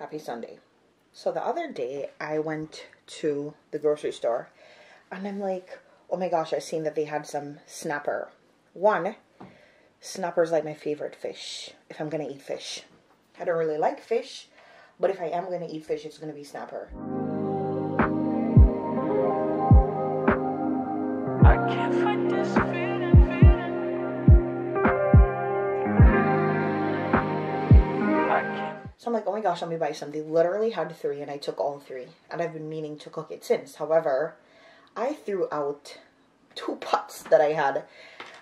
Happy Sunday. So the other day I went to the grocery store and I'm like, oh my gosh, I've seen that they had some snapper. One, snapper's like my favorite fish, if I'm going to eat fish. I don't really like fish, but if I am going to eat fish, it's going to be snapper. I can't fight this feeling. So I'm like, oh my gosh, let me buy some. They literally had 3 and I took all 3. And I've been meaning to cook it since. However, I threw out 2 pots that I had.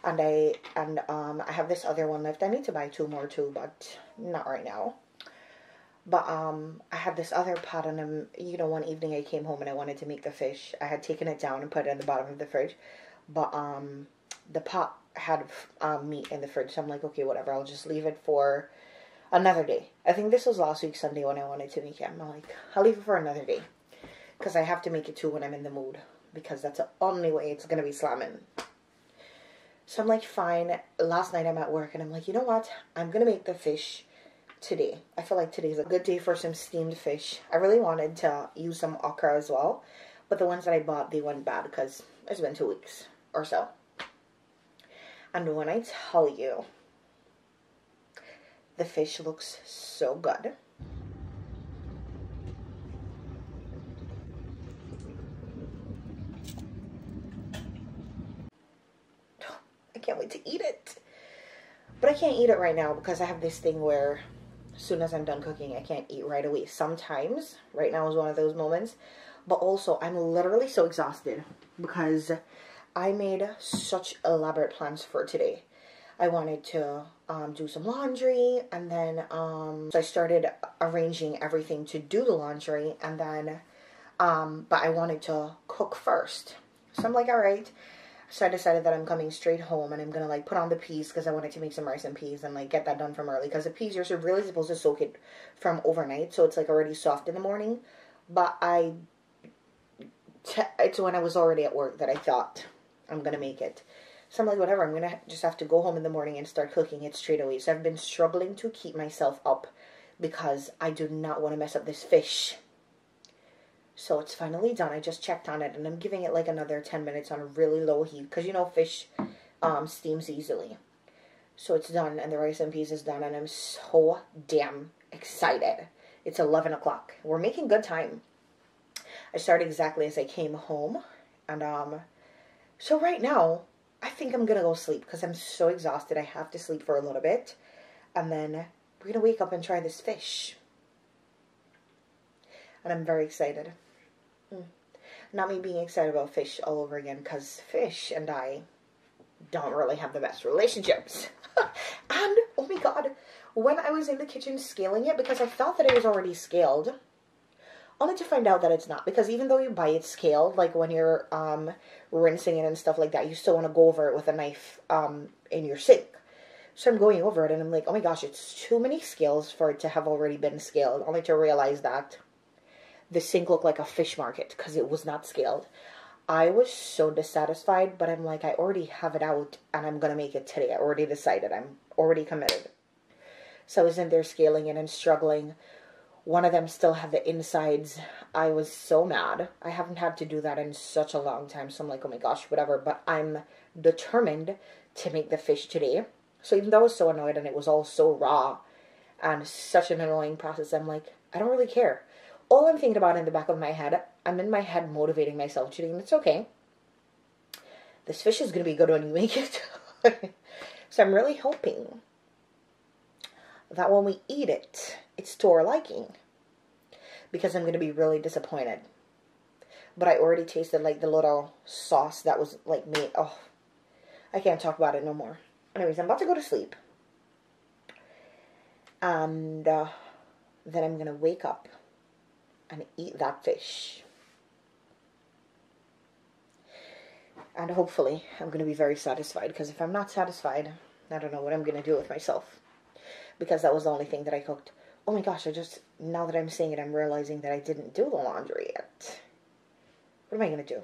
And I have this other one left. I need to buy 2 more too, but not right now. But I had this other pot, and you know, one evening I came home and I wanted to make the fish. I had taken it down and put it in the bottom of the fridge, but the pot had meat in the fridge, so I'm like, okay, whatever, I'll just leave it for another day. I think this was last week Sunday when I wanted to make it. I'm like, I'll leave it for another day because I have to make it too when I'm in the mood, because that's the only way it's gonna be slamming. So I'm like, fine. Last night I'm at work and I'm like, you know what? I'm going to make the fish today. I feel like today's a good day for some steamed fish. I really wanted to use some okra as well, but the ones that I bought, they went bad because it's been 2 weeks or so. And when I tell you, the fish looks so good. Can't wait to eat it, but I can't eat it right now because I have this thing where as soon as I'm done cooking I can't eat right away. Sometimes right now is one of those moments, but also I'm literally so exhausted because I made such elaborate plans for today. I wanted to do some laundry, and then so I started arranging everything to do the laundry, and then but I wanted to cook first, so I'm like, all right. So I decided that I'm coming straight home and I'm going to like put on the peas, because I wanted to make some rice and peas and like get that done from early, because the peas you're really supposed to soak it from overnight. So it's like already soft in the morning. But it's when I was already at work that I thought I'm going to make it. So I'm like, whatever, I'm going to just have to go home in the morning and start cooking it straight away. So I've been struggling to keep myself up because I do not want to mess up this fish. So it's finally done. I just checked on it and I'm giving it like another 10 minutes on a really low heat, because you know fish steams easily. So it's done, and the rice and peas is done, and I'm so damn excited. It's 11 o'clock. We're making good time. I started exactly as I came home, and so right now I think I'm going to go sleep because I'm so exhausted. I have to sleep for a little bit, and then we're going to wake up and try this fish. And I'm very excited. Not me being excited about fish all over again, because fish and I don't really have the best relationships. And, oh my god, when I was in the kitchen scaling it, because I thought that it was already scaled, only to find out that it's not. Because even though you buy it scaled, like when you're rinsing it and stuff like that, you still want to go over it with a knife in your sink. So I'm going over it and I'm like, oh my gosh, it's too many scales for it to have already been scaled, only to realize that the sink looked like a fish market because it was not scaled. I was so dissatisfied, but I'm like, I already have it out and I'm going to make it today. I already decided. I'm already committed. So I was in there scaling it and struggling. One of them still had the insides. I was so mad. I haven't had to do that in such a long time. So I'm like, oh my gosh, whatever. But I'm determined to make the fish today. So even though I was so annoyed and it was all so raw and such an annoying process, I'm like, I don't really care. All I'm thinking about in the back of my head, I'm in my head motivating myself today, and it's okay. This fish is going to be good when you make it. So I'm really hoping that when we eat it, it's to our liking. Because I'm going to be really disappointed. But I already tasted like the little sauce that was like made. Oh, I can't talk about it no more. Anyways, I'm about to go to sleep. And then I'm going to wake up and eat that fish. And hopefully I'm going to be very satisfied, because if I'm not satisfied, I don't know what I'm going to do with myself. Because that was the only thing that I cooked. Oh my gosh, now that I'm saying it, I'm realizing that I didn't do the laundry yet. What am I going to do?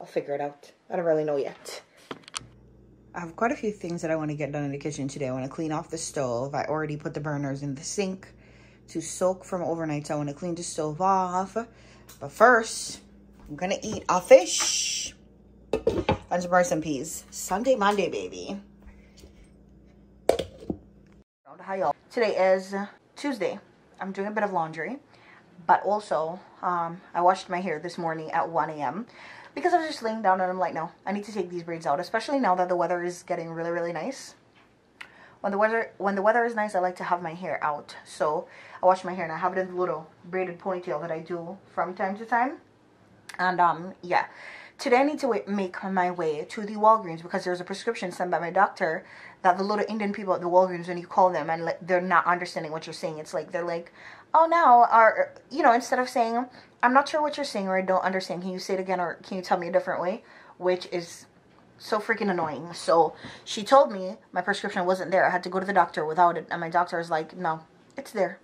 I'll figure it out. I don't really know yet. I have quite a few things that I want to get done in the kitchen today. I want to clean off the stove. I already put the burners in the sink to soak from overnight. So I'm going to clean the stove off. But first, I'm going to eat a fish. And some rice and peas. Sunday, Monday, baby. Hi, y'all. Today is Tuesday. I'm doing a bit of laundry. But also, I washed my hair this morning at 1 a.m. because I was just laying down and I'm like, no, I need to take these braids out, especially now that the weather is getting really, really nice. When the weather is nice, I like to have my hair out. So I wash my hair and I have it in the little braided ponytail that I do from time to time. And yeah, today I need to make my way to the Walgreens because there's a prescription sent by my doctor that the little Indian people at the Walgreens, when you call them and they're not understanding what you're saying, it's like they're like, oh no, or you know, instead of saying I'm not sure what you're saying or I don't understand, can you say it again or can you tell me a different way, which is so freaking annoying. So she told me my prescription wasn't there. I had to go to the doctor without it, and my doctor is like, no, it's there.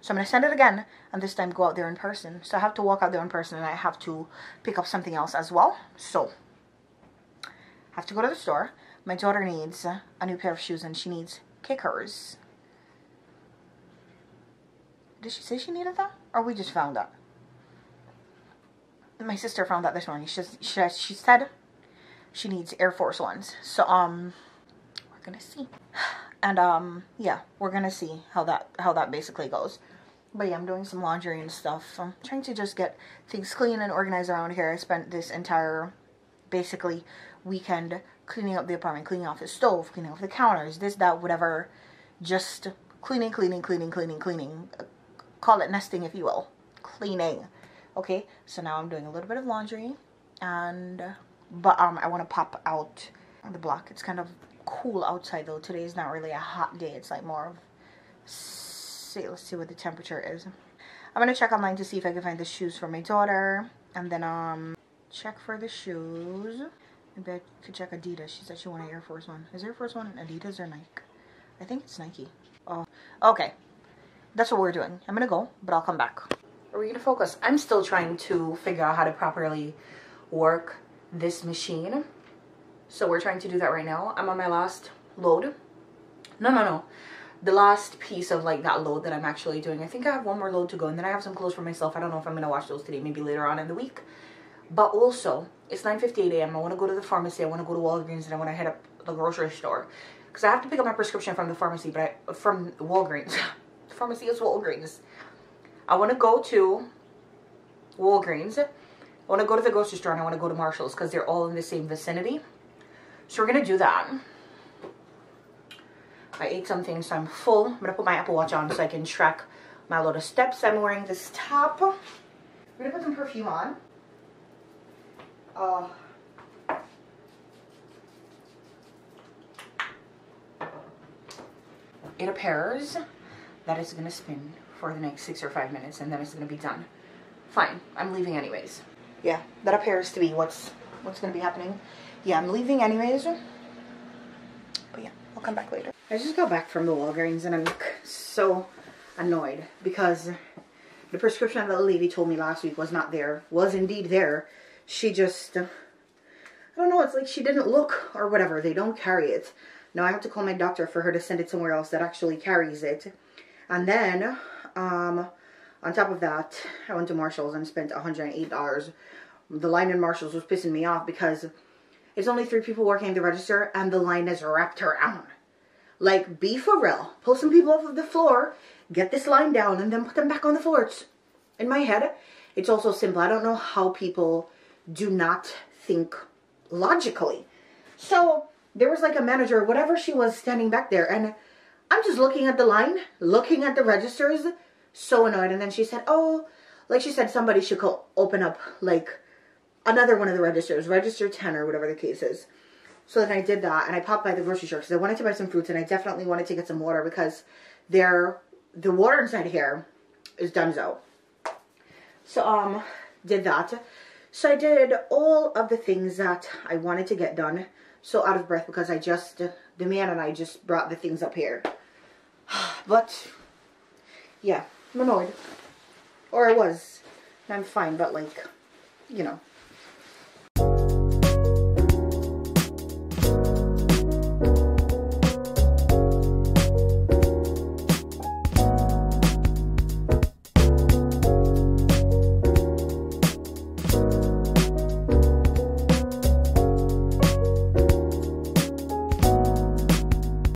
So I'm going to send it again, and this time go out there in person. So I have to walk out there in person, and I have to pick up something else as well. So I have to go to the store. My daughter needs a new pair of shoes, and she needs kickers. Did she say she needed that? Or we just found out? My sister found out this morning. She said she needs Air Force Ones. So, we're going to see. And, yeah, we're going to see how that basically goes. But yeah, I'm doing some laundry and stuff. I'm trying to just get things clean and organized around here. I spent this entire, basically, weekend cleaning up the apartment, cleaning off the stove, cleaning off the counters, this, that, whatever. Just cleaning. Call it nesting, if you will. Cleaning. Okay, so now I'm doing a little bit of laundry. And, I want to pop out on the block. It's kind of cool outside, though. Today is not really a hot day. It's like more of, let's see what the temperature is. I'm gonna check online to see if I can find the shoes for my daughter, and then check for the shoes. Maybe I could check Adidas. She said she wanted Air Force One. Is Air Force One Adidas or Nike? I think it's Nike. Oh, okay, that's what we're doing. I'm gonna go, but I'll come back. Are we gonna focus? I'm still trying to figure out how to properly work this machine. So we're trying to do that right now. I'm on my last load. No. The last piece of like that load that I'm actually doing. I think I have one more load to go, and then I have some clothes for myself. I don't know if I'm going to wash those today, maybe later on in the week. But also, it's 9:58 a.m. I want to go to the pharmacy. I want to go to Walgreens, and I want to head up the grocery store. Because I have to pick up my prescription from the pharmacy, but from Walgreens. The pharmacy is Walgreens. I want to go to Walgreens. I want to go to the grocery store, and I want to go to Marshall's because they're all in the same vicinity. So we're going to do that. I ate something, so I'm full. I'm going to put my Apple Watch on so I can track my little steps. I'm wearing this top. We're going to put some perfume on. It appears that it's going to spin for the next 6 or 5 minutes, and then it's going to be done. Fine. I'm leaving anyways. Yeah, that appears to be what's going to be happening. Yeah, I'm leaving anyways, but yeah, I'll come back later. I just got back from the Walgreens and I'm so annoyed because the prescription that the lady told me last week was not there, was indeed there. She just, I don't know, it's like she didn't look or whatever. They don't carry it. Now I have to call my doctor for her to send it somewhere else that actually carries it. And then, on top of that, I went to Marshall's and spent $108. The line in Marshall's was pissing me off because it's only 3 people working at the register, and the line is wrapped around. Like, be for real. Pull some people off of the floor, get this line down, and then put them back on the floor. It's, in my head, it's also simple. I don't know how people do not think logically. So, there was like a manager, whatever she was, standing back there, and I'm just looking at the line, looking at the registers, so annoyed. And then she said, oh, like she said, somebody should open up, like, another one of the registers, register 10 or whatever the case is. So then I did that, and I popped by the grocery store because I wanted to buy some fruits, and I definitely wanted to get some water because the water inside here is dunzo. So, did that. So I did all of the things that I wanted to get done. So out of breath because I just, the man and I just brought the things up here. But, yeah, I'm annoyed. Or I was. I'm fine, but like, you know.